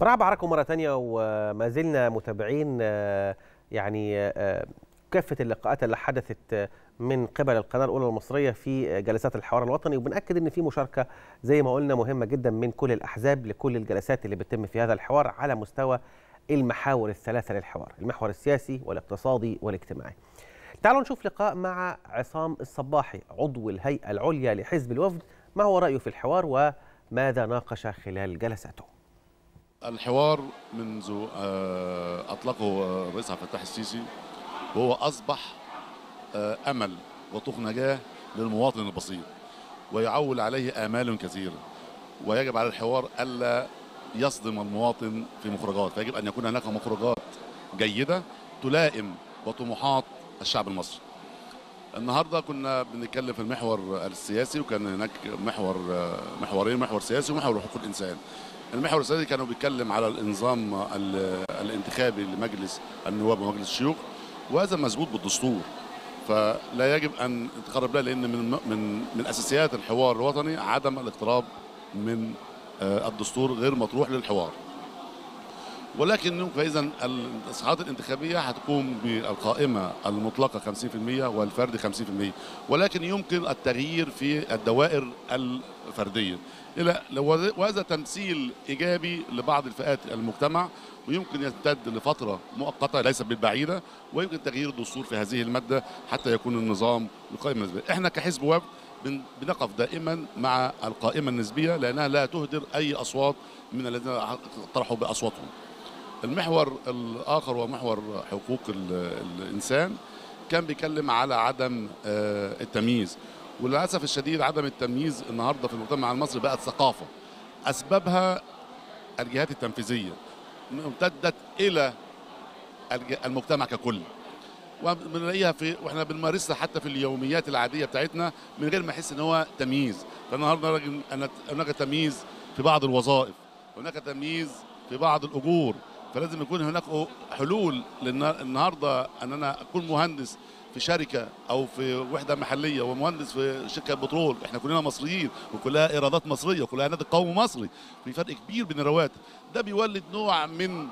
برحب بحضراتكم مرة تانية، وما زلنا متابعين يعني كافة اللقاءات اللي حدثت من قبل القناة الأولى المصرية في جلسات الحوار الوطني، وبنأكد إن في مشاركة زي ما قلنا مهمة جدا من كل الأحزاب لكل الجلسات اللي بتتم في هذا الحوار على مستوى المحاور الثلاثة للحوار، المحور السياسي والاقتصادي والاجتماعي. تعالوا نشوف لقاء مع عصام الصباحي عضو الهيئة العليا لحزب الوفد، ما هو رأيه في الحوار وماذا ناقش خلال جلساته. الحوار منذ أطلقه الرئيس عبد الفتاح السيسي هو أصبح أمل وطوق نجاة للمواطن البسيط ويعول عليه آمال كثيرة، ويجب على الحوار ألا يصدم المواطن في مخرجات، فيجب أن يكون هناك مخرجات جيدة تلائم وطموحات الشعب المصري. النهارده كنا بنتكلم في المحور السياسي، وكان هناك محورين، محور سياسي ومحور حقوق الإنسان. المحور السياسي كانوا بيتكلم على النظام الانتخابي لمجلس النواب ومجلس الشيوخ، وهذا مظبوط بالدستور فلا يجب ان نتقرب له، لان من اساسيات الحوار الوطني عدم الاقتراب من الدستور، غير مطروح للحوار. ولكن فاذا التصحيحات الانتخابيه هتقوم بالقائمه المطلقه 50% والفرد 50%، ولكن يمكن التغيير في الدوائر الفرديه، وهذا تمثيل ايجابي لبعض الفئات المجتمع، ويمكن يمتد لفتره مؤقته ليست بالبعيده، ويمكن تغيير الدستور في هذه الماده حتى يكون النظام القائمه النسبيه. احنا كحزب وفد بنقف دائما مع القائمه النسبيه لانها لا تهدر اي اصوات من الذين اقترحوا باصواتهم. المحور الاخر ومحور حقوق الانسان كان بيتكلم على عدم التمييز، وللاسف الشديد عدم التمييز النهارده في المجتمع المصري بقت ثقافه اسببها الجهات التنفيذيه، امتدت الى المجتمع ككل، وبنلاقيها واحنا بنمارسها حتى في اليوميات العاديه بتاعتنا من غير ما نحس ان هو تمييز. فالنهارده هناك تمييز في بعض الوظائف، هناك تمييز في بعض الاجور، فلازم يكون هناك حلول. النهارده ان انا اكون مهندس في شركه او في وحده محليه ومهندس في شركه بترول، احنا كلنا مصريين وكلها ايرادات مصريه وكلها نادي قومي مصري، في فرق كبير بين الرواتب. ده بيولد نوع من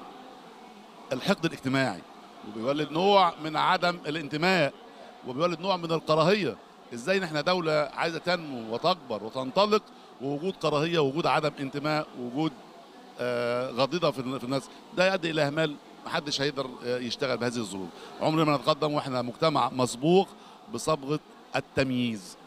الحقد الاجتماعي، وبيولد نوع من عدم الانتماء، وبيولد نوع من الكراهيه. ازاي احنا دوله عايزه تنمو وتكبر وتنطلق ووجود كراهيه ووجود عدم انتماء ووجود غضيضه في الناس، ده يؤدي الى اهمال، محدش هيقدر يشتغل بهذه الظروف. عمرنا ما نتقدم واحنا مجتمع مسبوق بصبغه التمييز.